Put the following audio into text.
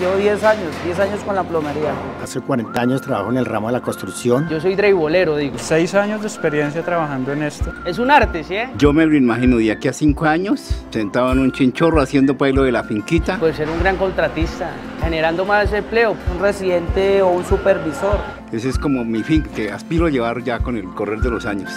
Llevo 10 años con la plomería. Hace 40 años trabajo en el ramo de la construcción. Yo soy dreibolero, digo. 6 años de experiencia trabajando en esto. Es un arte, ¿sí? Yo me lo imagino de aquí a 5 años, sentado en un chinchorro haciendo pailo de la finquita. Puede ser un gran contratista, generando más empleo. Un residente o un supervisor. Ese es como mi fin, que aspiro a llevar ya con el correr de los años.